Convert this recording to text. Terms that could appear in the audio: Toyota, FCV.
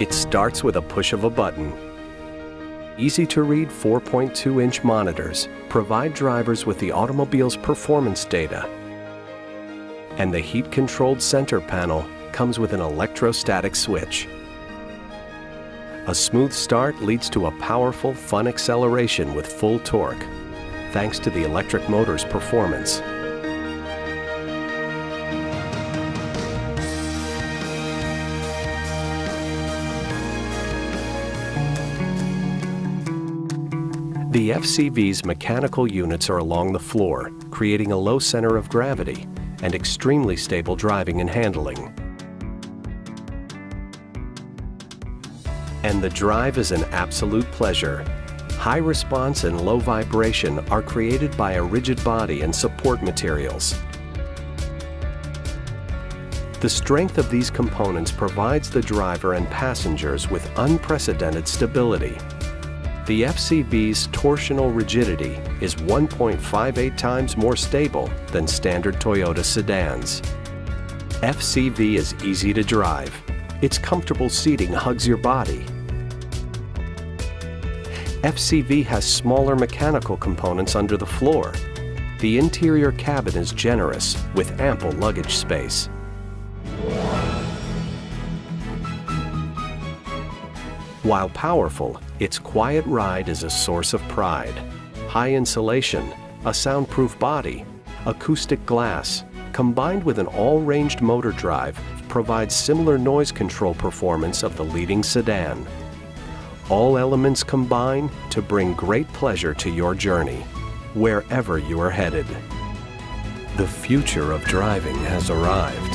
It starts with a push of a button. Easy-to-read 4.2-inch monitors provide drivers with the automobile's performance data. And the heat-controlled center panel comes with an electrostatic switch. A smooth start leads to a powerful, fun acceleration with full torque, thanks to the electric motor's performance. The FCV's mechanical units are along the floor, creating a low center of gravity and extremely stable driving and handling. And the drive is an absolute pleasure. High response and low vibration are created by a rigid body and support materials. The strength of these components provides the driver and passengers with unprecedented stability. The FCV's torsional rigidity is 1.58 times more stable than standard Toyota sedans. FCV is easy to drive. Its comfortable seating hugs your body. FCV has smaller mechanical components under the floor. The interior cabin is generous with ample luggage space. While powerful, its quiet ride is a source of pride. High insulation, a soundproof body, acoustic glass, combined with an all-ranged motor drive, provides similar noise control performance of the leading sedan. All elements combine to bring great pleasure to your journey, wherever you are headed. The future of driving has arrived.